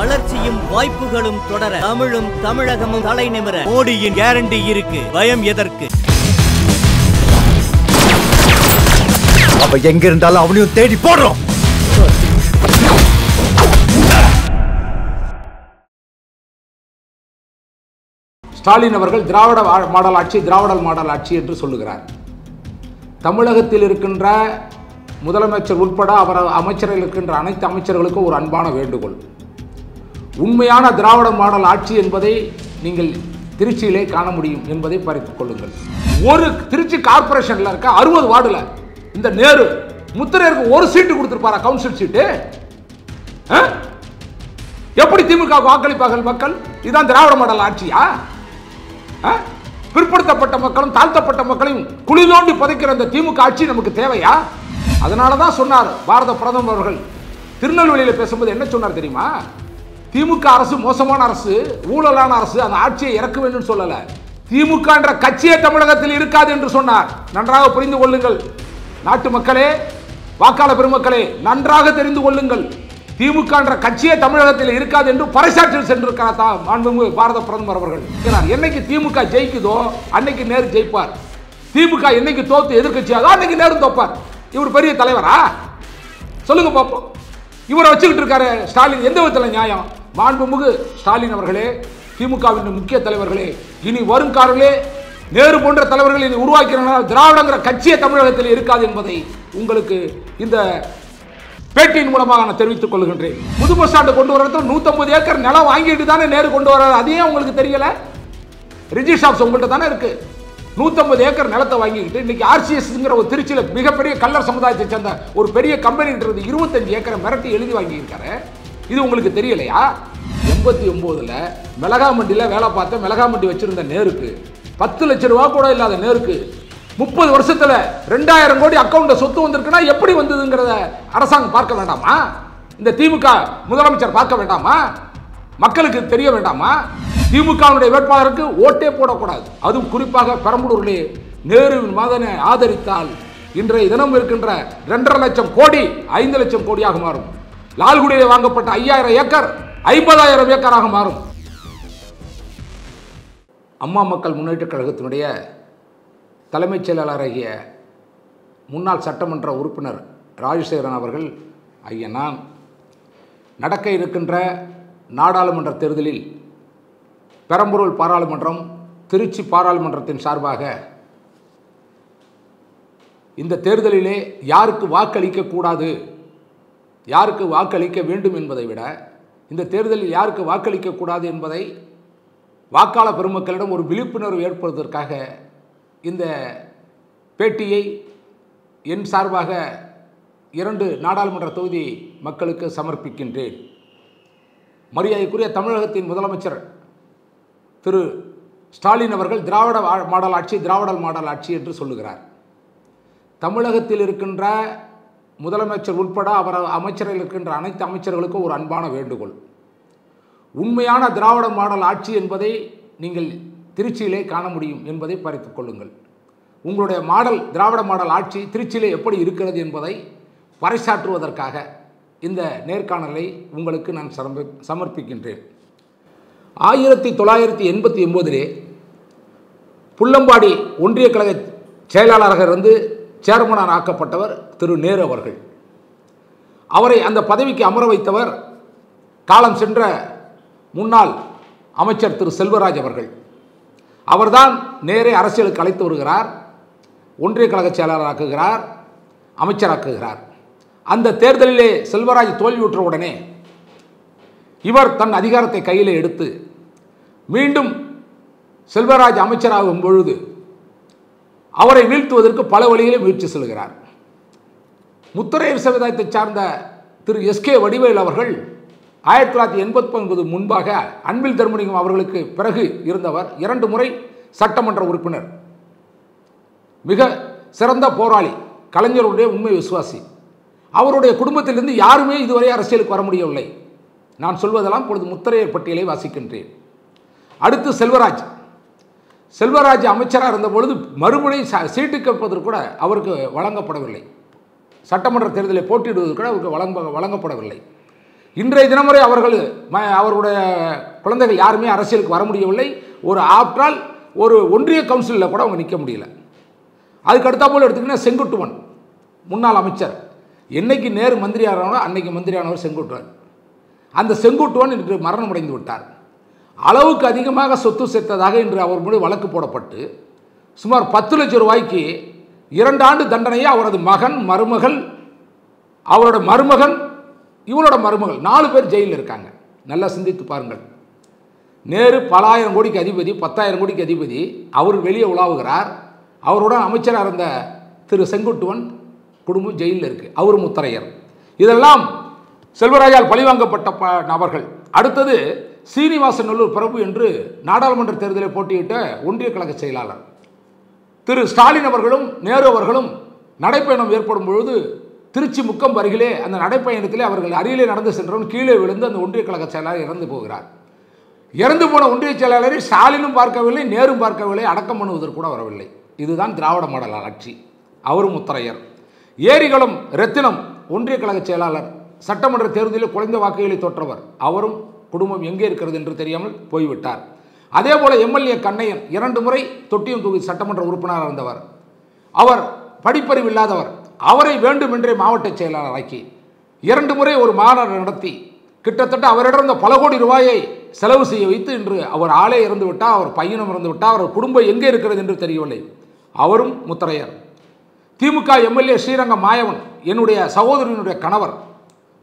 வளர்ச்சியும் வாய்ப்புகளும் தொடர தமிழும் தமிழகமும் தலை நிமிர மோடியின் கேரண்டி இருக்கு. பயம் எதற்கு? அப்ப எங்க இருந்தாலும் அவனையும் தேடி போடுறோம். ஸ்டாலின் அவர்கள் திராவிட மாடல் ஆட்சி, திராவிடல் மாடல் ஆட்சி என்று சொல்லுகிறார். தமிழகத்தில் இருக்கின்ற முதலமைச்சர் உட்பட அவர் அமைச்சர்கள் இருக்கின்ற அனைத்து அமைச்சர்களுக்கும் ஒரு அன்பான வேண்டுகோள், உண்மையான திராவிட மாடல் ஆட்சி என்பதை நீங்கள் திருச்சியிலே காண முடியும் என்பதை பறித்துக் கொள்ளுங்கள். ஒரு திருச்சி கார்பரேஷனில் இருக்க 60 வார்டில் இந்த நேரு முத்திரையருக்கு ஒரு சீட்டு கொடுத்துருப்பாரா? கவுன்சில் சீட்டு எப்படி திமுக வாக்களிப்பார்கள் மக்கள்? இதுதான் திராவிட மாடல் ஆட்சியா? பிற்படுத்தப்பட்ட மக்களும் தாழ்த்தப்பட்ட மக்களையும் குளிதோண்டி புதைக்கிற அந்த திமுக ஆட்சி நமக்கு தேவையா? அதனால தான் சொன்னார் பாரத பிரதமர் அவர்கள் திருநெல்வேலியில் பேசும்போது, என்ன சொன்னார் தெரியுமா? திமுக அரசு மோசமான அரசு, ஊழலான அரசு, அந்த ஆட்சியை இறக்க வேண்டும் சொல்லல, திமுக என்ற கட்சியே தமிழகத்தில் இருக்காது என்று சொன்னார். நன்றாக புரிந்து கொள்ளுங்கள் நாட்டு மக்களே, வாக்காளர் பெருமக்களே, நன்றாக தெரிந்து கொள்ளுங்கள், திமுக என்ற கட்சியே தமிழகத்தில் இருக்காது என்று பறைசாற்றில் சென்றிருக்கிறார் மாண்புமிகு பாரத பிரதமர் அவர்கள். என்னைக்கு திமுக ஜெயிக்குதோ அன்னைக்கு நேரு ஜெயிப்பார், திமுக என்னைக்கு தோத்து எதிர்கட்சியாதோ அன்னைக்கு நேரு தோப்பார். இவர் பெரிய தலைவரா சொல்லுங்க பார்ப்போம். இவரை வச்சுக்கிட்டு இருக்காரு ஸ்டாலின், எந்த விதத்தில் நியாயம்? மாண்புமிகு ஸ்டாலின் அவர்களே, திமுகவின் முக்கிய தலைவர்களே, இனி வருங்காரர்களே, நேரு போன்ற தலைவர்கள் இனி உருவாக்கிறனால திராவிடங்கிற கட்சியே தமிழகத்தில் இருக்காது என்பதை உங்களுக்கு இந்த பேட்டியின் மூலமாக நான் தெரிவித்துக் கொள்கின்றேன். புது பஸ் ஸ்டாண்டு கொண்டு வரது 150 ஏக்கர் நிலம் வாங்கிட்டு தானே நேரு கொண்டு வர்றாரு, அதையே உங்களுக்கு தெரியல? ரிஜிஸ்ட் ஆஃப்ஸ் உங்கள்கிட்ட தானே இருக்கு. 150 ஏக்கர் நிலத்தை வாங்கிக்கிட்டு இன்னைக்கு ஆர்சிஎஸ்ங்கிற ஒரு திருச்சியில் மிகப்பெரிய கல்லர் சமுதாயத்தை சேர்ந்த ஒரு பெரிய கம்பெனின்றது 25 ஏக்கரை மிரட்டி எழுதி வாங்கியிருக்காரு, இது உங்களுக்கு தெரியலையா? 89ல் மிளகாமண்டியில் வேலை பார்த்த மிளகாமண்டி வச்சிருந்த நேருக்கு, 10 லட்சம் ரூபா கூட இல்லாத நேருக்கு 30 வருஷத்தில் 2000 கோடி அக்கௌண்ட்ல சொத்து வந்திருக்குன்னா எப்படி வந்ததுங்கிறத அரசாங்கம் பார்க்க வேண்டாமா? இந்த திமுக முதலமைச்சர் பார்க்க வேண்டாமா? மக்களுக்கு தெரிய வேண்டாமா? திமுகவுடைய வேட்பாளருக்கு ஓட்டே போடக்கூடாது, அதுவும் குறிப்பாக பெரம்பலூரிலே நேருவின் மகனை ஆதரித்தால் இன்றைய தினம் இருக்கின்ற 2.5 லட்சம் கோடி 5 லட்சம் கோடியாக மாறும். லால்குடியிலே வாங்கப்பட்ட 5000 ஏக்கர் 50000 ஏக்கராக மாறும். அம்மா மக்கள் முன்னேற்றக் கழகத்தினுடைய தலைமைச் செயலாளராகிய முன்னாள் சட்டமன்ற உறுப்பினர் ராஜசேகரன் அவர்கள் ஐயனா நடக்க இருக்கின்ற நாடாளுமன்ற தேர்தலில் பெரம்பலூர் பாராளுமன்றம், திருச்சி பாராளுமன்றத்தின் சார்பாக இந்த தேர்தலிலே யாருக்கு வாக்களிக்கக்கூடாது, யாருக்கு வாக்களிக்க வேண்டும் என்பதை விட இந்த தேர்தலில் யாருக்கு வாக்களிக்கக்கூடாது என்பதை வாக்காளர் பெருமக்களிடம் ஒரு விழிப்புணர்வு ஏற்படுவதற்காக இந்த பேட்டியை என் சார்பாக 2 நாடாளுமன்ற தொகுதி மக்களுக்கு சமர்ப்பிக்கின்றேன். மரியாதைக்குரிய தமிழகத்தின் முதலமைச்சர் திரு ஸ்டாலின் அவர்கள் திராவிட மாடல் ஆட்சி, திராவிடல் மாடல் ஆட்சி என்று சொல்லுகிறார். தமிழகத்தில் இருக்கின்ற முதலமைச்சர் உட்பட அவர் அமைச்சர்கள் இருக்கின்ற அனைத்து அமைச்சர்களுக்கும் ஒரு அன்பான வேண்டுகோள், உண்மையான திராவிட மாடல் ஆட்சி என்பதை நீங்கள் திருச்சியிலே காண முடியும் என்பதை பறித்துக் கொள்ளுங்கள். உங்களுடைய மாடல் திராவிட மாடல் ஆட்சி திருச்சியிலே எப்படி இருக்கிறது என்பதை பறைசாற்றுவதற்காக இந்த நேர்காணலை உங்களுக்கு நான் சமர்ப்பிக்கின்றேன். 1989லே புள்ளம்பாடி ஒன்றிய கழக செயலாளராக இருந்து சேர்மனார் ஆக்கப்பட்டவர் திரு நேரு அவர்கள். அவரை அந்த பதவிக்கு அமர வைத்தவர் காலம் சென்ற முன்னாள் அமைச்சர் திரு செல்வராஜ் அவர்கள். அவர்தான் நேரே அரசியலுக்கு அழைத்து வருகிறார், ஒன்றிய கழக செயலாளராக்குகிறார், அமைச்சராக்குகிறார். அந்த தேர்தலிலே செல்வராஜ் தோல்வியுற்ற உடனே இவர் தன் அதிகாரத்தை கையில் எடுத்து மீண்டும் செல்வராஜ் அமைச்சராகும் பொழுது அவரை வீழ்த்துவதற்கு பல வழிகளை முயற்சி செல்கிறார். முத்தரையர் சமுதாயத்தை சார்ந்த திரு எஸ்கே வடிவேல் அவர்கள் 1989 முன்பாக அன்பில் தர்மலிங்கம் அவர்களுக்கு பிறகு இருந்தவர், 2 முறை சட்டமன்ற உறுப்பினர், மிக சிறந்த போராளி, கலைஞருடைய உண்மை விசுவாசி. அவருடைய குடும்பத்திலிருந்து யாருமே இதுவரை அரசியலுக்கு வர முடியவில்லை. நான் சொல்வதெல்லாம் பொழுது முத்தரையர் பட்டியலை வாசிக்கின்றேன். அடுத்து செல்வராஜ். செல்வராஜ் அமைச்சராக இருந்த பொழுது மறுபடியும் சீட்டு கேட்பதற்கு கூட அவருக்கு வழங்கப்படவில்லை, சட்டமன்ற தேர்தலில் போட்டியிடுவதற்கு கூட அவருக்கு வழங்கப்படவில்லை. இன்றைய தினமுறை அவர்கள் அவருடைய குழந்தைகள் யாருமே அரசியலுக்கு வர முடியவில்லை. ஒரு ஆப்டால் ஒரு ஒன்றிய கவுன்சிலில் கூட அவங்க நிற்க முடியல. அதுக்கு அடுத்த போல் எடுத்துக்கிட்டீங்கன்னா செங்குட்டுவன் முன்னாள் அமைச்சர் என்னைக்கு நேரு மந்திரியானவரோ அன்னைக்கு மந்திரியானவர் செங்குட்டுவன். அந்த செங்குட்டுவன் இன்று மரணம் அடைந்து விட்டார். அளவுக்கு அதிகமாக சொத்து சேர்த்ததாக இன்று அவர் மீது வழக்கு போடப்பட்டு சுமார் 10 லட்சம் ரூபாய்க்கு 2 ஆண்டு தண்டனையை அவரது மகன் மருமகள் அவரோட மருமகன் இவரோட மருமகள் 4 பேர் ஜெயிலில் இருக்காங்க. நல்லா சிந்தித்து பாருங்கள். நேரு பல ஆயிரம் கோடிக்கு அதிபதி 10,000 கோடிக்கு அதிபதி அவர் வெளியே உலாவுகிறார். அவரோட அமைச்சராக இருந்த திரு செங்குட்டுவன் குடும்பம் ஜெயிலில் இருக்குது. அவர் முத்தரையர். இதெல்லாம் செல்வராஜால் பழிவாங்கப்பட்ட நபர்கள். அடுத்தது சீனிவாசன் பிரபு என்று நாடாளுமன்ற தேர்தலில் போட்டியிட்ட ஒன்றிய கழக செயலாளர் திரு ஸ்டாலின் அவர்களும் நேரு அவர்களும் நடைப்பயணம் ஏற்படும் பொழுது திருச்சி முக்கம் அருகிலே அந்த நடைப்பயணத்திலே அவர்கள் அருகிலே நடந்து சென்றவன் கீழே விழுந்து அந்த ஒன்றிய கழக செயலாளர் இறந்து போகிறார். இறந்து போன ஒன்றிய செயலாளரை ஸ்டாலினும் பார்க்கவில்லை, நேரும் பார்க்கவில்லை, அடக்கம் பண்ணுவதற்கு கூட வரவில்லை. இதுதான் திராவிட மாடல் ஆட்சி. அவரும் முத்தரையர். ஏரிகளும் ரத்தினம் ஒன்றிய கழக செயலாளர் சட்டமன்ற தேர்தலில் குறைந்த வாக்குகளை தோற்றவர். அவரும் குடும்பம் எங்கே இருக்கிறது என்று தெரியாமல் போய்விட்டார். அதே போல எம்எல்ஏ கண்ணையன் 2 முறை தொட்டியம் தொகுதி சட்டமன்ற உறுப்பினராக இருந்தவர். அவர் படிப்பறிவு இல்லாதவர். அவரை வேண்டுமென்றே மாவட்ட செயலாளராக்கி 2 முறை ஒரு மாநாடு நடத்தி கிட்டத்தட்ட அவரிடம் பல கோடி ரூபாயை செலவு செய்ய வைத்து இன்று அவர் ஆளே இறந்து விட்டார். அவர் பையனும் இறந்து விட்டார். அவர் குடும்பம் எங்கே இருக்கிறது என்று தெரியவில்லை. அவரும் முத்தரையர். திமுக எம்எல்ஏ ஸ்ரீரங்கம் மாயவன் என்னுடைய சகோதரனுடைய கணவர்.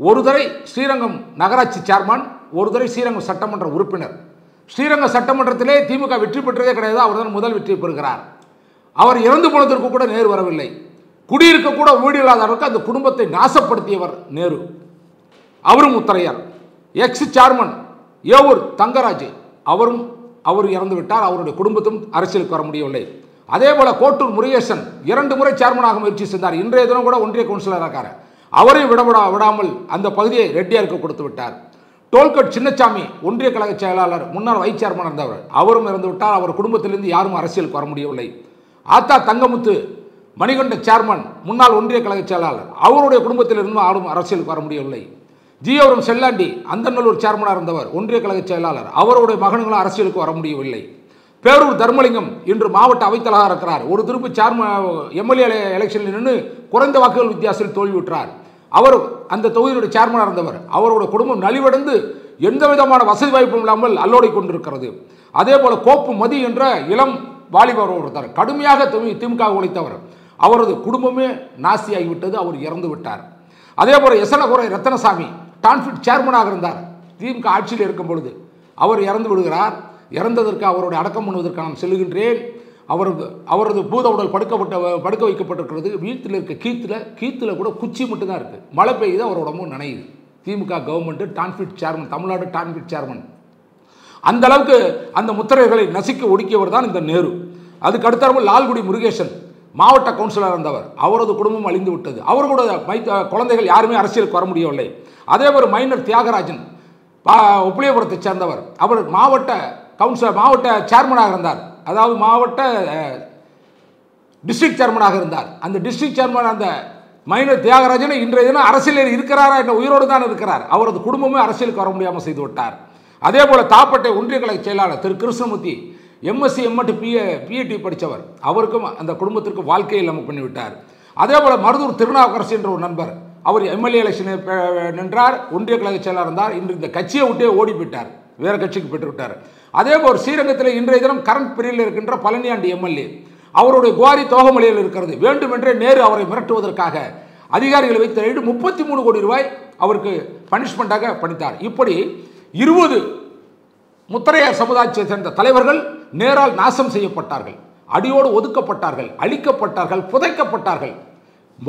ஒரு தடவை ஸ்ரீரங்கம் நகராட்சி சேர்மன், ஒரு தடவை ஸ்ரீரங்கம் சட்டமன்ற உறுப்பினர். ஸ்ரீரங்கம் சட்டமன்றத்திலே திமுக வெற்றி பெற்றதே கிடையாது. அவர் தான் முதல் வெற்றி பெறுகிறார். அவர் இறந்து போனதற்கு கூட நேரு வரவில்லை. குடியிருக்க கூட வீடு இல்லாத அளவுக்கு அந்த குடும்பத்தை நாசப்படுத்தியவர் நேரு. அவரும் முத்தரையார். எக்ஸ் சேர்மன் ஏவூர் தங்கராஜ் அவரும் அவர் இறந்து விட்டார். அவருடைய குடும்பத்தும் அரசியலுக்கு வர முடியவில்லை. அதே போல கோட்டூர் முருகேசன் 2 முறை சேர்மனாக முயற்சி செய்தார். இன்றைய தினம் கூட ஒன்றிய கவுன்சிலராக இருக்கார். அவரை விடாமல் அந்த பகுதியை ரெட்டியாருக்கு கொடுத்து விட்டார். டோல்கட் சின்னசாமி ஒன்றிய கழக செயலாளர் முன்னாள் வைஸ் சேர்மன் இருந்தவர். அவரும் இறந்து விட்டார். அவர் குடும்பத்திலிருந்து யாரும் அரசியலுக்கு வர முடியவில்லை. ஆத்தா தங்கமுத்து மணிகண்ட சேர்மன் முன்னாள் ஒன்றிய கழக செயலாளர். அவருடைய குடும்பத்திலிருந்து யாரும் அரசியலுக்கு வர முடியவில்லை. ஜியோரம் செல்லாண்டி அந்தநல்லூர் சேர்மனாக இருந்தவர் ஒன்றிய கழக செயலாளர். அவருடைய மகன்களும் அரசியலுக்கு வர முடியவில்லை. பேரூர் தர்மலிங்கம் இன்று மாவட்ட அவைத்தலைவராக இருக்கிறார். ஒரு திருப்பு எம்எல்ஏ எலெக்ஷனில் நின்று குறைந்த வாக்குகள் வித்தியாசத்தில் தோல்வியுற்றார். அவர் அந்த தொகுதியுடைய சேர்மனாக இருந்தவர். அவருடைய குடும்பம் நலிவடைந்து எந்த விதமான வசதி வாய்ப்பும் இல்லாமல் அல்லோடி கொண்டிருக்கிறது. அதே போல கோப்பு மதி என்ற இளம் வாலிபர் ஒருத்தர் கடுமையாக திமுக உழைத்தவர். அவரது குடும்பமே நாசியாகிவிட்டது. அவர் இறந்து விட்டார். அதே போல எசனகுறை ரத்தனசாமி டான்ஃபிட் சேர்மனாக இருந்தார். திமுக ஆட்சியில் இருக்கும் பொழுது அவர் இறந்து விடுகிறார். இறந்ததற்கு அவருடைய அடக்கம் பண்ணுவதற்கு நான் செல்கின்றேன். அவரது பூத உடல் படுக்க வைக்கப்பட்டிருக்கிறது. வீட்டில் இருக்க கீத்தில் கூட குச்சி மட்டும்தான் இருக்குது. மழை பெய்யுது. அவர் உடம்பும் நனையுது. DMK government TANFED chairman Tamil Nadu TANFED chairman அந்த அளவுக்கு அந்த முத்திரைகளை நசுக்க ஒடுக்கியவர் தான் இந்த நேரு. அதுக்கு அடுத்தாற்போல் லால்குடி முருகேசன் மாவட்ட கவுன்சிலராக இருந்தவர். அவரது குடும்பம் அழிந்து விட்டது. அவர்களுடைய குழந்தைகள் யாருமே அரசியலுக்கு வர முடியவில்லை. அதே ஒரு மைனர் தியாகராஜன் உப்பிலியபுரத்தை சேர்ந்தவர். அவர் மாவட்ட கவுன்சிலர் மாவட்ட சேர்மனாக இருந்தார். அதாவது மாவட்ட டிஸ்ட்ரிக்ட் சேர்மனாக இருந்தார். அந்த டிஸ்ட்ரிக்ட் சேர்மன் அந்த மைனர் தியாகராஜன் இன்றைய தினம் அரசியலில் இருக்கிறாரா என்ற உயிரோடு தான் இருக்கிறார். அவரது குடும்பமே அரசியலுக்கு வர முடியாமல் செய்து விட்டார். அதே போல் தாப்பட்டை ஒன்றிய கழக செயலாளர் Thiru Krishnamurthy MSc MEd BEd படித்தவர். அவருக்கும் அந்த குடும்பத்திற்கும் வாழ்க்கையை இல்லாமல் பண்ணிவிட்டார். அதே போல் மருதூர் திருநாவுக்கரசு என்ற ஒரு நண்பர். அவர் எம்எல்ஏ எலெக்ஷனில் நின்றார். ஒன்றிய கழக செயலாளர் இருந்தார். இன்று இந்த கட்சியை விட்டே ஓடி போயிட்டார். வேறு கட்சிக்கு பெற்றுவிட்டார். அதே போல் ஸ்ரீரங்கத்தில் இன்றைய தினம் கரண்ட் பிரிவில் இருக்கின்ற பழனியாண்டி எம்எல்ஏ அவருடைய குவாரி தோகமலையில் இருக்கிறது. வேண்டுமென்றே நேரு அவரை மிரட்டுவதற்காக அதிகாரிகளை வைத்து ரைடு 33 கோடி ரூபாய் அவருக்கு பனிஷ்மெண்ட்டாக பணித்தார். இப்படி 20 முத்தரையார் சமுதாயத்தை சேர்ந்த தலைவர்கள் நேரால் நாசம் செய்யப்பட்டார்கள். அடியோடு ஒதுக்கப்பட்டார்கள், அழிக்கப்பட்டார்கள், புதைக்கப்பட்டார்கள்.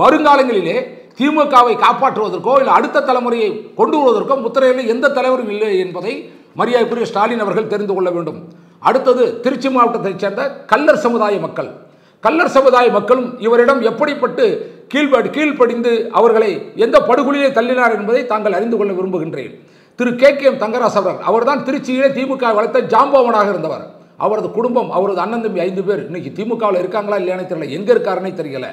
வருங்காலங்களிலே திமுகவை காப்பாற்றுவதற்கோ இல்லை அடுத்த தலைமுறையை கொண்டு வருவதற்கோ முத்திரையில் எந்த தலைவரும் இல்லை என்பதை மரியாதைக்குரிய ஸ்டாலின் அவர்கள் தெரிந்து கொள்ள வேண்டும். அடுத்தது திருச்சி மாவட்டத்தைச் சேர்ந்த கல்லர் சமுதாய மக்கள். கல்லர் சமுதாய மக்களும் இவரிடம் எப்படிப்பட்டு கீழ்ப்படிந்து அவர்களை எந்த படுகொலையை தள்ளினார் என்பதை தாங்கள் அறிந்து கொள்ள விரும்புகின்றேன். திரு KKM தங்கராசு அவர் அவர்தான் திருச்சியிலே திமுக வளர்த்த ஜாம்பவனாக இருந்தவர். அவரது குடும்பம் அவரது அண்ணன் தம்பி 5 பேர் இன்னைக்கு திமுகவில் இருக்காங்களா இல்லையானே தெரியல. எங்கே இருக்காருன்னே தெரியல.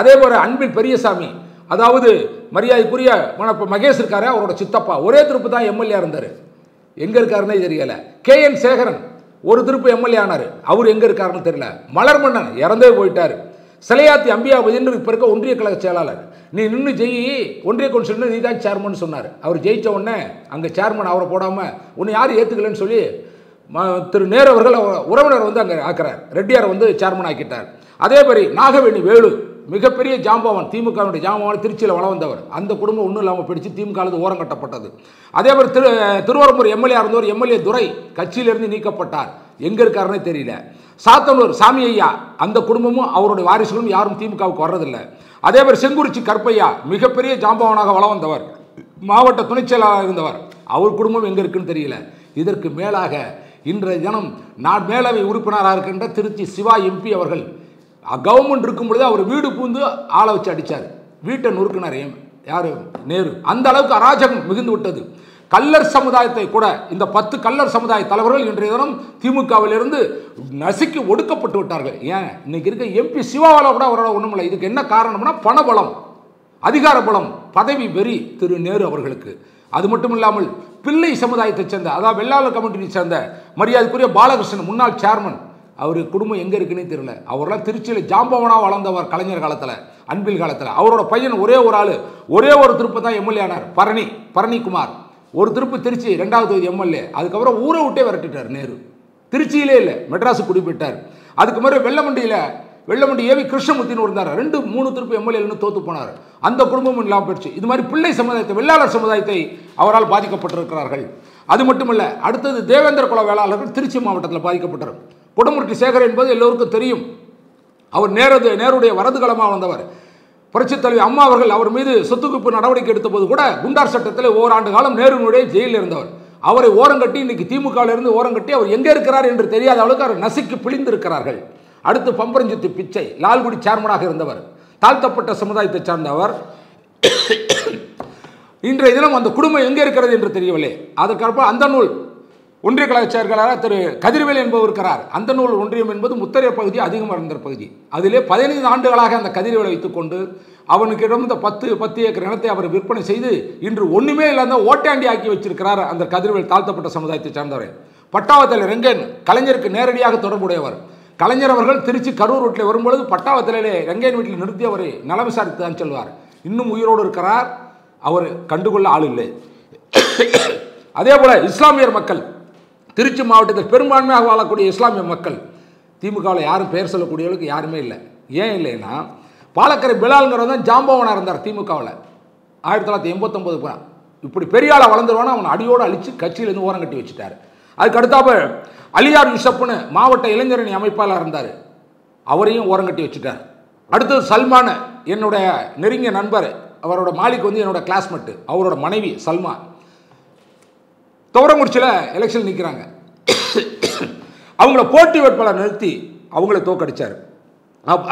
அதே போல அன்பில் பெரியசாமி அதாவது மரியாதைக்குரிய மகேஷ் இருக்காரே அவரோட சித்தப்பா ஒரே திருப்பு தான் எம்எல்ஏ இருந்தாரு எங்க இருக்காருன்னே தெரியல கேஎன் சேகரன் ஒரு திருப்பு எம்எல்ஏ ஆனாரு அவர் எங்க இருக்காருன்னு தெரியல மலர்மன்னன் இறந்தே போயிட்டாரு சலையாத்தி அம்பியா விஜயன் இப்ப இருக்க ஒன்றிய கழக செயலாளர் நீ நின்னு ஜெயி ஒன்றிய கவுன்சில் நீ தான் சேர்மன் சொன்னார் அவர் ஜெயிச்ச உடனே அங்கே சேர்மன் அவரை போடாமல் ஒன்று யார் ஏற்றுக்கலன்னு சொல்லி திரு நேரு அவர்கள் உறவினர் வந்து அங்கே ஆக்கிறார் ரெட்டியார் வந்து சேர்மன் ஆக்கிட்டார் அதே மாதிரி நாகவேணி வேலு மிகப்பெரிய ஜாம்பவான் திமுகவுடைய ஜாம்பவான் திருச்சியில் வள வந்தவர் அந்த குடும்பம் ஒன்றும் இல்லாமல் பிடிச்சி திமுகவுக்கு ஓரம் கட்டப்பட்டது அதே மாதிரி திருவாரூர் எம்எல்ஏ இருந்தவர் எம்எல்ஏ துரை கட்சியிலிருந்து நீக்கப்பட்டார் எங்க இருக்காருன்னே தெரியல சாத்தனூர் சாமி ஐயா அந்த குடும்பமும் அவருடைய வாரிசுகளும் யாரும் திமுகவுக்கு வர்றதில்லை அதே மாதிரி செங்குறிச்சி கற்பையா மிகப்பெரிய ஜாம்பவானாக வள வந்தவர் மாவட்ட துணைச் செயலாளராக இருந்தவர் அவர் குடும்பம் எங்க இருக்குன்னு தெரியல இதற்கு மேலாக இன்றைய தினம் நான் மேலவை உறுப்பினராக இருக்கின்ற திருச்சி சிவா எம்பி அவர்கள் கவர்மெண்ட் இருக்கும் பொழுது அவர் வீடு பூந்து ஆளை வச்சு அடித்தார் வீட்டை நொறுக்கினார் யார் நேரு அந்த அளவுக்கு அராஜகம் மிகுந்து விட்டது கல்லர் சமுதாயத்தை கூட இந்த 10 கல்லர் சமுதாய தலைவர்கள் இன்றைய தினம் திமுகவிலிருந்து நசுக்கி ஒடுக்கப்பட்டு விட்டார்கள் ஏன் இன்னைக்கு இருக்க எம்பி சிவாவால கூட அவரால் ஒன்றும் இல்லை இதுக்கு என்ன காரணம்னா பணபலம் அதிகார பலம் பதவி வெறி திரு நேரு அவர்களுக்கு அது மட்டும் இல்லாமல் பிள்ளை சமுதாயத்தை சேர்ந்த அதாவது வெள்ளாளர் கமிட்டியை சேர்ந்த மரியாதைக்குரிய பாலகிருஷ்ணன் முன்னாள் சேர்மன் அவர் குடும்பம் எங்கே இருக்குன்னு தெரியல அவரெல்லாம் திருச்சியில் ஜாம்பவனாக வளர்ந்தவர் கலைஞர் காலத்தில் அன்பில் காலத்தில் அவரோட பையன் ஒரே ஒரு ஆள் ஒரே ஒரு திருப்பு தான் எம்எல்ஏ ஆனார் பரணிகுமார் ஒரு திருப்பு திருச்சி 2வது தொகுதி எம்எல்ஏ அதுக்கப்புறம் ஊரை விட்டே விரட்டிட்டார் நேரு திருச்சியிலே இல்லை மெட்ராஸு குடிபெற்றார் அதுக்கு மாதிரி வெள்ளமண்டி ஏவி கிருஷ்ணமூர்த்தின்னு இருந்தார் 2-3 திருப்பு எம்எல்ஏன்னு தோத்து போனார் அந்த குடும்பமும் இல்லாமல் போயிடுச்சு இது மாதிரி பிள்ளை சமுதாயத்தை வெள்ளாளர் சமுதாயத்தை அவரால் பாதிக்கப்பட்டிருக்கிறார்கள் அது மட்டுமல்ல அடுத்தது தேவேந்திர குல வேளாளர்கள் திருச்சி மாவட்டத்தில் பாதிக்கப்பட்டார் கொடுமுட்டி சேகர் என்பது எல்லோருக்கும் தெரியும் அவர் நேருடைய வரதுகளமாக வந்தவர் புரட்சித் தலைவி அம்மா அவர்கள் அவர் மீது சொத்துக்குவிப்பு நடவடிக்கை எடுத்தபோது கூட குண்டார் சட்டத்தில் ஓராண்டு காலம் நேருனுடைய ஜெயிலில் இருந்தவர் அவரை ஓரங்கட்டி இன்னைக்கு திமுகவிலிருந்து ஓரங்கட்டி அவர் எங்கே இருக்கிறார் என்று தெரியாத அளவுக்கு அவர் நசுக்கி பிழிந்திருக்கிறார்கள் அடுத்து பம்பரஞ்சித்து பிச்சை லால்குடி சேர்மனாக இருந்தவர் தாழ்த்தப்பட்ட சமுதாயத்தை சார்ந்தவர் இன்றைய தினம் அந்த குடும்பம் எங்கே இருக்கிறது என்று தெரியவில்லை அதற்கப்புறம் அந்த நூல் ஒன்றிய கழக செயலாளராக திரு கதிர்வேல் என்பவர் இருக்கிறார் அந்த நூல் ஒன்றியம் என்பது முத்தரைய பகுதி அதிகமாக இருந்த பகுதி அதிலே 15 ஆண்டுகளாக அந்த கதிர்வேலை வைத்துக்கொண்டு அவனுக்கிடம் இந்த 10 ஏக்கர் நிலத்தை அவர் விற்பனை செய்து இன்று ஒன்றுமே இல்லாத ஓட்டாண்டி ஆக்கி வச்சிருக்கிறார் அந்த கதிர்வேல் தாழ்த்தப்பட்ட சமுதாயத்தை சார்ந்தவர் பட்டாவத்தில் ரெங்கன் கலைஞருக்கு நேரடியாக தொடர்புடையவர் கலைஞர் அவர்கள் திருச்சி கரூர் ரோட்டில் வரும்பொழுது பட்டாவத்திலே ரெங்கன் வீட்டில் நிறுத்தி அவரை நலம் விசாரித்து தான் செல்வார் இன்னும் உயிரோடு இருக்கிறார் அவர் கண்டுகொள்ள ஆள் இல்லை அதே போல இஸ்லாமியர் மக்கள் திருச்சி மாவட்டத்தில் பெரும்பான்மையாக வாழக்கூடிய இஸ்லாமிய மக்கள் திமுகவில் யாரும் பெயர் சொல்லக்கூடியவர்களுக்கு யாருமே இல்லை ஏன் இல்லைன்னா பாலக்கரை பிலால்ங்கிறவன் தான் ஜாம்பவனாக இருந்தார் திமுகவில் 1989 போனான் இப்படி பெரியாளை வளர்ந்துருவான்னு அவன் அடியோடு அழித்து கட்சியிலேருந்து ஓரம் கட்டி வச்சுட்டார் அதுக்கு அடுத்தாப்ப அலியார் யூசப்னு மாவட்ட இளைஞரணி அமைப்பாளர் இருந்தார் அவரையும் ஓரம் கட்டி வச்சுட்டார் அடுத்தது சல்மான் என்னுடைய நெருங்கிய நண்பர் அவரோட மாலிக் வந்து என்னோடய கிளாஸ்மேட்டு அவரோட மனைவி சல்மா துவரங்குறிச்சியில் எலெக்ஷன் நிற்கிறாங்க அவங்கள போட்டி வேட்பாளர் நிறுத்தி அவங்கள தோக்கடிச்சார்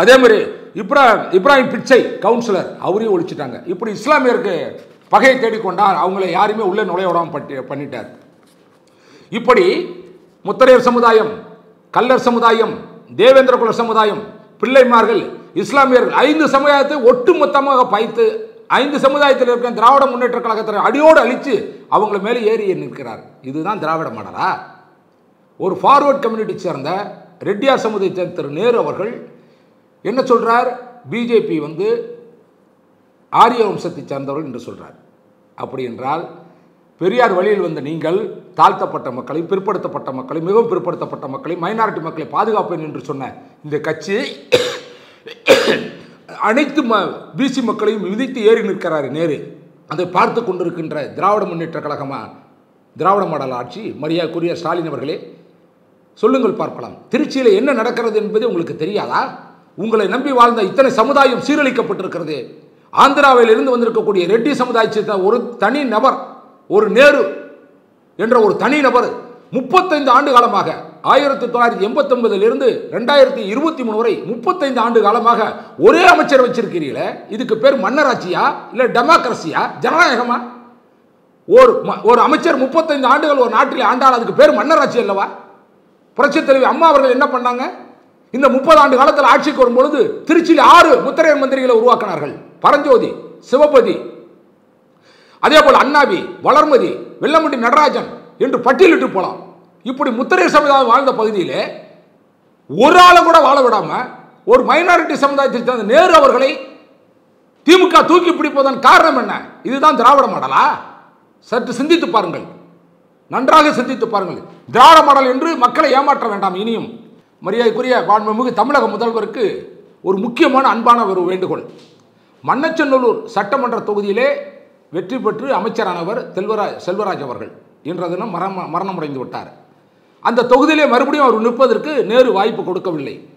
அதே மாதிரி இப்ராஹிம் பிச்சை கவுன்சிலர் அவரையும் ஒழிச்சிட்டாங்க இப்படி இஸ்லாமியருக்கு பகையை தேடிக்கொண்டார் அவங்கள யாருமே உள்ளே நுழையோடாமல் பண்ணிட்டார் இப்படி முத்தரையர் சமுதாயம் கல்லர் சமுதாயம் தேவேந்திர குல சமுதாயம் பிள்ளைமார்கள் இஸ்லாமியர்கள் 5 சமுதாயத்தை ஒட்டுமொத்தமாக பாய்த்து 5 சமுதாயத்தில் இருக்கிற திராவிட முன்னேற்ற கழகத்தை அடியோடு அழித்து அவங்கள மேலே ஏறி நிற்கிறார் இதுதான் திராவிட மாடலா ஒரு ஃபார்வர்ட் கம்யூனிட்டி சேர்ந்த ரெட்டியார் சமுதாயத்தை திரு நேரு அவர்கள் என்ன சொல்கிறார் பிஜேபி வந்து ஆரிய வம்சத்தை சேர்ந்தவர்கள் என்று சொல்கிறார் அப்படி என்றால் பெரியார் வழியில் வந்த நீங்கள் தாழ்த்தப்பட்ட மக்களை பிற்படுத்தப்பட்ட மக்களை மிகவும் பிற்படுத்தப்பட்ட மக்களை மைனாரிட்டி மக்களை பாதுகாப்பேன் என்று சொன்ன இந்த கட்சி அனைத்து பிசி மக்களையும் விதித்து ஏறி நிற்கிறார் நேரு அதை பார்த்து கொண்டிருக்கின்ற திராவிட முன்னேற்ற கழகமாக திராவிட மாடல் ஆட்சி மரியாதைக்குரிய ஸ்டாலின் அவர்களே சொல்லுங்கள் பார்க்கலாம் திருச்சியில் என்ன நடக்கிறது என்பது உங்களுக்கு தெரியாதா உங்களை நம்பி வாழ்ந்த இத்தனை சமுதாயம் சீரழிக்கப்பட்டிருக்கிறது ஆந்திராவிலிருந்து வந்திருக்கக்கூடிய ரெட்டி சமுதாயத்தை ஒரு தனி நபர் ஒரு நேரு என்ற ஒரு தனி நபர் 35 ஆண்டு காலமாக 1989லிருந்து 2023 வரை 35 ஆண்டு காலமாக ஒரே அமைச்சர் வச்சிருக்கிறீங்களே இதுக்கு பேர் மன்னராட்சியா இல்லை டெமோக்ரஸியா ஜனநாயகமா ஒரு அமைச்சர் 35 ஆண்டுகள் ஒரு நாட்டில் ஆண்டால் அதுக்கு பேர் மன்னராட்சி அல்லவா புரட்சித் தலைவி அம்மா அவர்கள் என்ன பண்ணாங்க இந்த 30 ஆண்டு காலத்தில் ஆட்சிக்கு வரும்பொழுது திருச்சியில் 6 முத்தரையர் மந்திரிகளை உருவாக்கினார்கள் Paranjothi Sivapati, Adapol Annavi, Valarmadi, Vellamundi Nadrajan, into Patilitu Pola. You put Mutre Samada Val the Padile, Urala or minority Samada near our Hale, Timuka Tuki Pripodan Karamana, is it on Dravada Madala? Set to Sindhi to Parangal, Nandraga Sindhi to Parangal, Dravada Madal Indru, Makara Yamatra and Aminium, Maria Kuria, Badmuki Tamala Mudalgurke, or Mukiman Anbana were Vendicol. Manachanulur, Satamandra Togile, Vetri Petri, Amacharanavar, Selvaraj Avargal, Indradana Maranam Rangotar. And the Togile Marbudi or Nupadurke, near Waipu Kodakaville.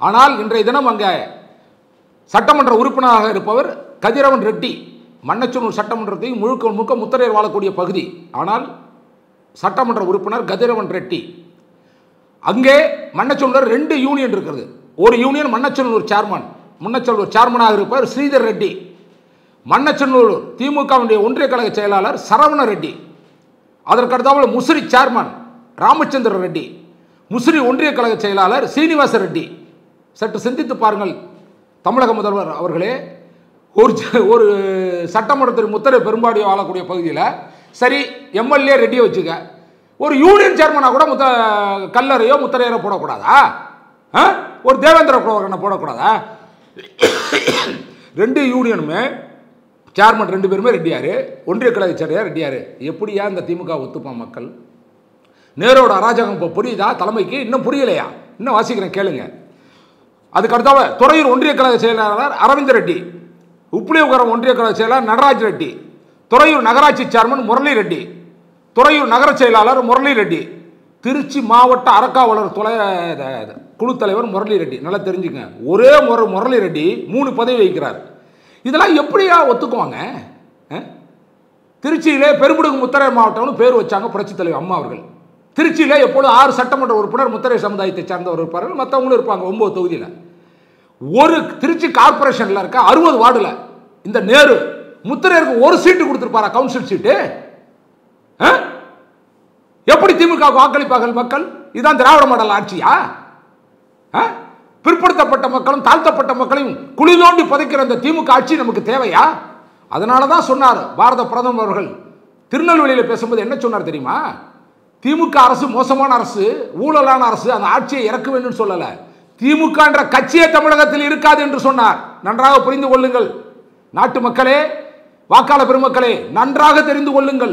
Anal Indradana Mangaya, Satamandra Urupana Repower, Kajaravan Reddy. Mannachanur சட்டமன்றத்தை முழுக்க முழுக்க முத்திரையர் வாழக்கூடிய பகுதி ஆனால் சட்டமன்ற உறுப்பினர் கதிரவன் ரெட்டி அங்கே மன்னச்சனூர் ரெண்டு யூனியன் இருக்குது ஒரு யூனியன் மன்னச்சனூர் சேர்மன் மன்னச்சனூர் சேர்மனாக இருப்பார் ஸ்ரீதர் ரெட்டி மன்னச்சனூர் திமுகவுடைய ஒன்றிய கழக செயலாளர் சரவண ரெட்டி அதற்கடுத்தால முசிறி சேர்மன் ராமச்சந்திர ரெட்டி முசிறி ஒன்றிய கழக செயலாளர் சீனிவாச ரெட்டி சற்று சிந்தித்து பாருங்கள் தமிழக முதல்வர் அவர்களே ஒரு சட்டமன்றத்தில் முத்திரை பெரும்பாடியா வாழக்கூடிய பகுதியில் சரி எம்எல்ஏ ரெடி வச்சுக்க ஒரு யூனியன் சேர்மனா கூட கல்லறையோ முத்திரையோ போடக்கூடாதா ஒரு தேவேந்திர குலவர்கனை போடக்கூடாதா ரெண்டு யூனியனுமே சேர்மன் ரெண்டு பேருமே ரெட்டியாரு ஒன்றிய கழக செயலாளர் ரெட்டியாரு எப்படியா இந்த திமுக ஒத்துப்பான் மக்கள் நேரோட அராஜகம் இப்போ புரியுதா தலைமைக்கு இன்னும் புரியலையா இன்னும் வாசிக்கிறேன் கேளுங்க அதுக்கடுத்தாவே துறையூர் ஒன்றிய கழக செயலாளர் அரவிந்த் ரெட்டி உப்புலேவகரம் ஒன்றிய கழக செயலாளர் நடராஜ் ரெட்டி துறையூர் நகராட்சி சேர்மன் முரளி ரெட்டி துறையூர் நகர செயலாளர் முரளி ரெட்டி திருச்சி மாவட்ட அரக்காவலர் துறை குழு தலைவர் முரளி ரெட்டி நல்லா தெரிஞ்சுக்கங்க ஒரே ஒரு முரளி ரெட்டி மூணு பதவி வைக்கிறார் இதெல்லாம் எப்படியா ஒத்துக்குவாங்க திருச்சியிலே பெரும்புடுகு முத்தரை மாவட்டம்னு பேர் வச்சாங்க புரட்சி தலைவர் அம்மா அவர்கள் திருச்சியிலே எப்பொழுது 6 சட்டமன்ற உறுப்பினர் முத்தரை சமுதாயத்தை சார்ந்தவர் இருப்பார்கள் மற்றவங்களும் இருப்பாங்க 9 தொகுதியில் ஒரு திருச்சி கார்ப்பரேஷன்ல இருக்க 60 வார்டுல இந்த நேரு முத்திரையருக்கு ஒரு சீட்டு கொடுத்திருப்பாரா கவுன்சில் சீட்டு எப்படி திமுக வாக்களிப்பார்கள் மக்கள் இதான் திராவிட மாடல் ஆட்சியா பிற்படுத்தப்பட்ட மக்களும் தாழ்த்தப்பட்ட மக்களையும் குழி தோண்டி புதைக்கிற அந்த திமுக ஆட்சி நமக்கு தேவையா அதனால தான் சொன்னார் பாரத பிரதமர் அவர்கள் திருநெல்வேலியில பேசும்போது என்ன சொன்னார் தெரியுமா திமுக அரசு மோசமான அரசு ஊழலான அரசு அந்த ஆட்சியை இறக்க வேண்டும்னு சொல்லல திமுக என்ற கட்சியே தமிழகத்தில் இருக்காது என்று சொன்னார் நன்றாக புரிந்து கொள்ளுங்கள் நாட்டு மக்களே வாக்காளர் பெருமக்களே நன்றாக தெரிந்து கொள்ளுங்கள்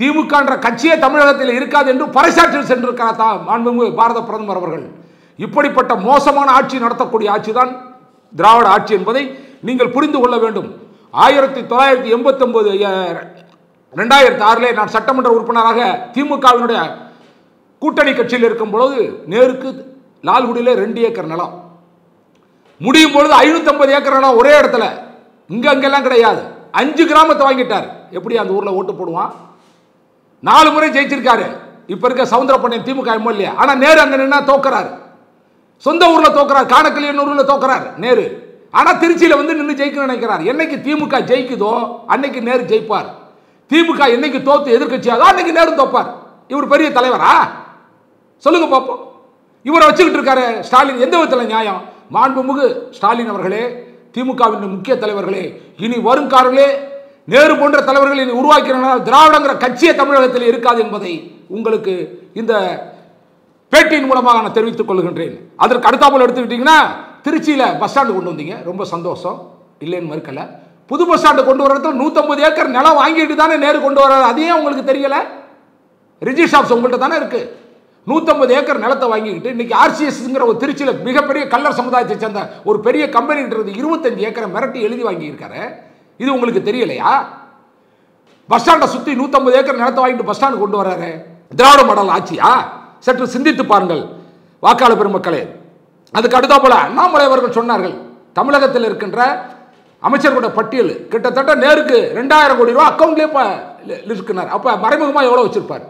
திமுக என்ற கட்சியே தமிழகத்தில் இருக்காது என்று பறைசாற்றில் சென்றிருக்கிறார் மாண்புமிகு பாரத பிரதமர் அவர்கள் இப்படிப்பட்ட மோசமான ஆட்சி நடத்தக்கூடிய ஆட்சிதான் திராவிட ஆட்சி என்பதை நீங்கள் புரிந்து கொள்ள வேண்டும் 1989 2006லே நான் சட்டமன்ற உறுப்பினராக திமுகவினுடைய கூட்டணி கட்சியில் இருக்கும்போது நேருக்கு லால்குடியில 2 ஏக்கர் நிலம் முடியும் பொழுது 550 ஏக்கர் நிலம் ஒரே இடத்துல இங்க அங்கெல்லாம் கிடையாது 5 கிராமத்தை வாங்கிட்டார் எப்படி அந்த ஊர்ல ஓட்டு போடுவான் 4 முறை ஜெயிச்சிருக்காரு இப்ப இருக்க சவுந்தரபாண்டியன் திமுக எம்எல்ஏ ஆனா நேரு அங்க நின்னா தோக்குறாரு சொந்த ஊர்ல தோக்குறாரு காணக்கிளியனூர்ல தோக்குறாரு நேரு ஆனா திருச்சியில வந்து நின்னு ஜெயிக்கணும்னு நினைக்கிறார் என்னைக்கு திமுக ஜெயிக்குதோ அன்னைக்கு நேரு ஜெயிப்பார் திமுக என்னைக்கு தோத்து எதிர்க்கட்சியாதோ அன்னைக்கு நேரு தோப்பார் இவர் பெரிய தலைவரா சொல்லுங்க பாப்போம் இவர் வச்சிட்டு இருக்காரு ஸ்டாலின் எந்த விதத்துல நியாயம் மாண்புமிகு ஸ்டாலின் அவர்களே திமுகவின் முக்கிய தலைவர்களே இனி வரும் காலங்களே நேரு போன்ற தலைவர்கள் இனி உருவாக்கினார் திராவிடங்கிற கட்சியே தமிழகத்தில் இருக்காது என்பதை உங்களுக்கு இந்த பேட்டியின் மூலமாக நான் தெரிவித்துக் கொள்கின்றேன் அதற்கு அடுத்தாப்புல எடுத்துக்கிட்டீங்கன்னா திருச்சியில பஸ் ஸ்டாண்ட் கொண்டு வந்தீங்க ரொம்ப சந்தோஷம் இல்லைன்னு மறுக்கல புது பஸ் ஸ்டாண்ட் கொண்டு வரதுக்கு 150 ஏக்கர் நிலம் வாங்கிட்டு தானே நேரு கொண்டு வராரு அதையே உங்களுக்கு தெரியல ரிஜிஸ்டர் ஆப்ஸ் உங்கள்கிட்ட தானே இருக்கு 150 ஏக்கர் நிலத்தை வாங்கிக்கிட்டு இன்னைக்கு ஆர்சிஎஸ்ங்கிற ஒரு திருச்சியில மிகப்பெரிய கல்லர் சமுதாயத்தை சேர்ந்த ஒரு பெரிய கம்பெனின்றது 25 ஏக்கரை மிரட்டி எழுதி வாங்கியிருக்காரு இது உங்களுக்கு தெரியலையா பஸ் ஸ்டாண்டை சுற்றி 150 ஏக்கர் நிலத்தை வாங்கிட்டு பஸ் ஸ்டாண்டு கொண்டு வர்றாரு திராவிட மாடல் ஆட்சியா சற்று சிந்தித்து பாருங்கள் வாக்காளர் பெருமக்களே அதுக்கு அடுத்த போல அண்ணாமலை அவர்கள் சொன்னார்கள் தமிழகத்தில் இருக்கின்ற அமைச்சர்களோட பட்டியல் கிட்டத்தட்ட நேருக்கு 2000 கோடி ரூபாய் அக்கௌண்ட்லேயே இருக்கிறார் அப்போ மறைமுகமாக எவ்வளோ வச்சிருப்பார்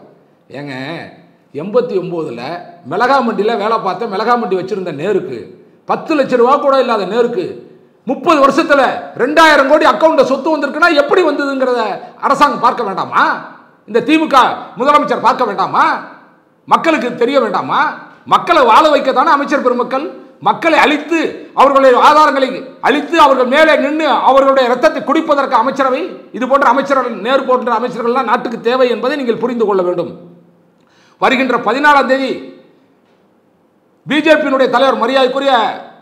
ஏங்க 89ல் மிளகாமண்டியில் வேலை பார்த்த மிளகாமண்டி வச்சிருந்த நேருக்கு 10 லட்ச ரூபா கூட இல்லாத நேருக்கு 30 வருஷத்தில் 2000 கோடி அக்கௌண்ட்டை சொத்து வந்திருக்குன்னா எப்படி வந்ததுங்கிறத அரசாங்கம் பார்க்க வேண்டாமா இந்த திமுக முதலமைச்சர் பார்க்க வேண்டாமா மக்களுக்கு தெரிய வேண்டாமா மக்களை வாழ வைக்க தானே அமைச்சர் பெருமக்கள் மக்களை அழித்து அவர்களுடைய ஆதாரங்களை அழித்து அவர்கள் மேலே நின்று அவர்களுடைய இரத்தத்தை குடிப்பதற்கு அமைச்சரவை இது போன்ற அமைச்சர்கள் நேர் போன்ற அமைச்சர்கள்லாம் நாட்டுக்கு தேவை என்பதை நீங்கள் புரிந்து கொள்ள வேண்டும். வருகின்ற 14 தேதி பிஜேபியினுடைய தலைவர் மரியாதைக்குரிய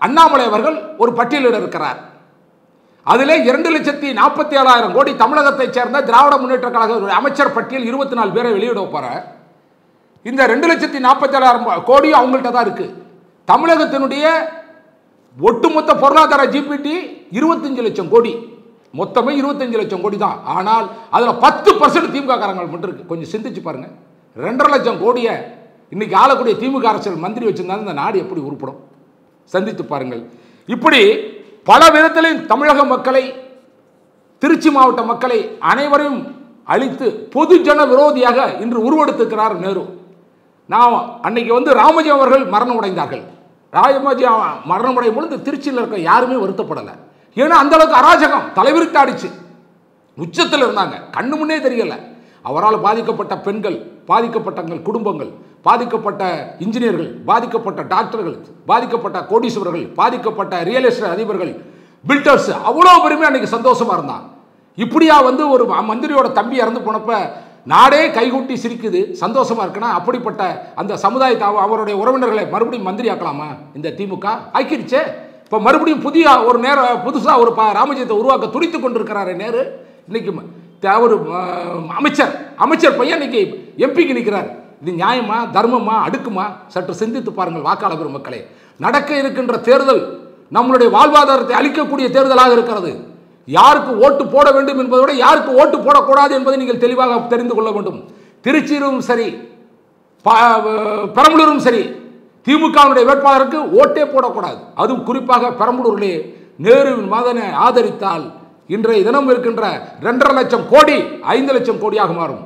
அண்ணாமலை அவர்கள் ஒரு பட்டியலிட இருக்கிறார். அதிலே 2,47,000 கோடி தமிழகத்தைச் சேர்ந்த திராவிட முன்னேற்ற கழக அமைச்சர் பட்டியல் 24 பேரை வெளியிட போறார். இந்த 2,47,000 கோடி அவங்கள்ட்ட தான் இருக்கு. தமிழகத்தினுடைய ஒட்டுமொத்த பொருளாதார ஜிபிடி 25 லட்சம் கோடி, மொத்தமே 25 லட்சம் கோடி தான். ஆனால் அதில் 10% திமுக காரங்கள் மட்டும் இருக்கு. கொஞ்சம் சிந்திச்சு பாருங்க. 2.5 லட்சம் கோடியை இன்னைக்கு ஆளக்கூடிய திமுக அரசியல் மந்திரி வச்சிருந்தாலும் இந்த நாடு எப்படி உருப்படும்? சந்தித்து பாருங்கள். இப்படி பல விதத்திலையும் தமிழக மக்களை, திருச்சி மாவட்ட மக்களை அனைவரையும் அழித்து பொதுஜன விரோதியாக இன்று உருவெடுத்திருக்கிறார் நேரு. நான் அன்னைக்கு ராமஜி அவர்கள் மரணம் உடைந்தார்கள். ராமஜி மரணம் உடையும் பொழுது திருச்சியில் இருக்க யாருமே வருத்தப்படலை. ஏன்னா அந்த அளவுக்கு அராஜகம் தலைவிரித்து ஆடிச்சு, உச்சத்தில் இருந்தாங்க, கண்ணு முன்னே தெரியல. அவரால் பாதிக்கப்பட்ட பெண்கள், பாதிக்கப்பட்ட குடும்பங்கள், பாதிக்கப்பட்ட இன்ஜினியர்கள், பாதிக்கப்பட்ட டாக்டர்கள், பாதிக்கப்பட்ட கோடீஸ்வரர்கள், பாதிக்கப்பட்ட ரியல் எஸ்டேட் அதிபர்கள், பில்டர்ஸ், அவ்வளோ பெருமை அன்னைக்கு சந்தோஷமா இருந்தாங்க. இப்படியா ஒரு மந்திரியோட தம்பி இறந்து போனப்ப நாடே கைகூட்டி சிரிக்குது, சந்தோஷமா இருக்குன்னா அப்படிப்பட்ட அந்த சமுதாயத்தை அவருடைய உறவினர்களை மறுபடியும் மந்திரி ஆக்கலாமா? இந்த திமுக ஆக்கிடுச்சே. இப்போ மறுபடியும் புதுசாக ஒரு ராமஜியத்தை உருவாக்க துடித்து கொண்டிருக்கிறாரு நேரு. இன்னைக்கு ஒரு அமைச்சர் பையன் இன்னைக்கு எம்பிக்கு நிற்கிறார். இது நியாயமா, தர்மமா, அடுக்குமா? சற்று சிந்தித்து பாருங்கள் வாக்காளர் மக்களே. நடக்க இருக்கின்ற தேர்தல் நம்மளுடைய வாழ்வாதாரத்தை அளிக்கக்கூடிய தேர்தலாக இருக்கிறது. யாருக்கு ஓட்டு போட வேண்டும் என்பதோடு யாருக்கு ஓட்டு போடக்கூடாது என்பதை நீங்கள் தெளிவாக தெரிந்து கொள்ள வேண்டும். திருச்சியிலும் சரி, பெரம்பலூரும் சரி, திமுகவுடைய வேட்பாளருக்கு ஓட்டே போடக்கூடாது. அதுவும் குறிப்பாக பெரம்பலூரிலே நேருவின் மகனை ஆதரித்தால் இன்றைய தினம் இருக்கின்ற 2.5 லட்சம் கோடி 5 லட்சம் கோடியாக மாறும்.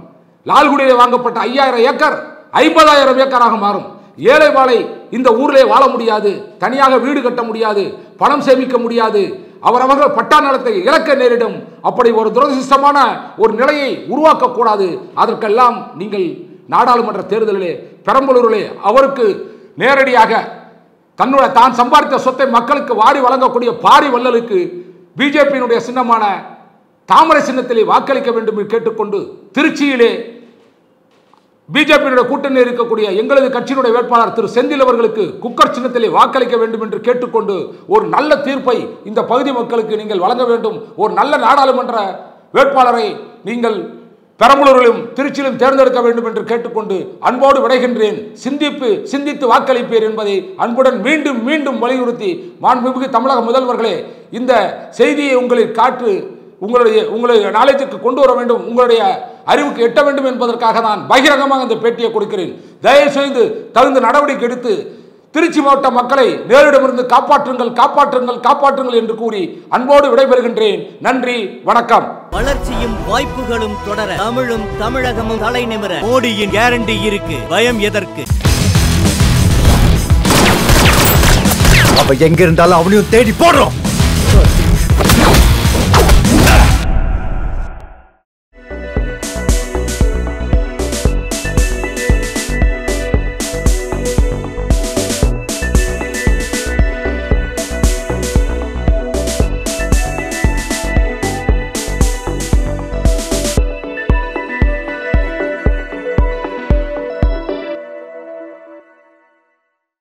லால்குடியில் வாங்கப்பட்ட 5000 ஏக்கர் 50,000 ஏக்கராக மாறும். ஏழை வாழை இந்த ஊரிலே வாழ முடியாது, தனியாக வீடு கட்ட முடியாது, பணம் சேமிக்க முடியாது, அவரவர்கள் பட்டா நிலத்தை இழக்க நேரிடும். அப்படி ஒரு துரதிருஷ்டமான ஒரு நிலையை உருவாக்கக்கூடாது. அதற்கெல்லாம் நீங்கள் நாடாளுமன்ற தேர்தலிலே பெரம்பலூரிலே அவருக்கு நேரடியாக தான் சம்பாதித்த சொத்தை மக்களுக்கு வாரி வழங்கக்கூடிய பாரி வள்ளலுக்கு பிஜேபியினுடைய சின்னமான தாமரை சின்னத்திலே வாக்களிக்க வேண்டும் என்று கேட்டுக்கொண்டு திருச்சியிலே பிஜேபியினுடைய கூட்டணி இருக்கக்கூடிய எங்களது கட்சியினுடைய வேட்பாளர் திரு செந்தில் அவர்களுக்கு குக்கர் சின்னத்திலே வாக்களிக்க வேண்டும் என்று கேட்டுக்கொண்டு ஒரு நல்ல தீர்ப்பை இந்த பகுதி மக்களுக்கு நீங்கள் வழங்க வேண்டும். ஒரு நல்ல நாடாளுமன்ற வேட்பாளரை நீங்கள் பெரம்பலூரிலும் திருச்சியிலும் தேர்ந்தெடுக்க வேண்டும் என்று கேட்டுக்கொண்டு அன்போடு விடைகின்றேன். சிந்தித்து வாக்களிப்பீர் என்பதை அன்புடன் மீண்டும் மீண்டும் வலியுறுத்தி, மாண்புமிகு தமிழக முதல்வர்களே, இந்த செய்தியை உங்களில் காற்று உங்களுடைய நாலேஜுக்கு கொண்டு வர வேண்டும், உங்களுடைய அறிவுக்கு எட்ட வேண்டும் என்பதற்காக நான் பகிரங்கமாக இந்த பேட்டியை கொடுக்கிறேன். தயவு செய்து தகுந்த நடவடிக்கை எடுத்து திருச்சி மாவட்ட மக்களை நேரிடமிருந்து காப்பாற்றுங்கள், காப்பாற்றுங்கள், காப்பாற்றுங்கள் என்று கூறி அன்போடு விடைபெறுகின்றேன். நன்றி, வணக்கம். வளர்ச்சியும் வாய்ப்புகளும் தொடர தமிழும் தமிழகமும் தலை நிமிர மோடியின் கேரண்டி இருக்கு, பயம் எதற்கு? அப்ப எங்க இருந்தாலும் அவனையும் தேடி போடுறோம்.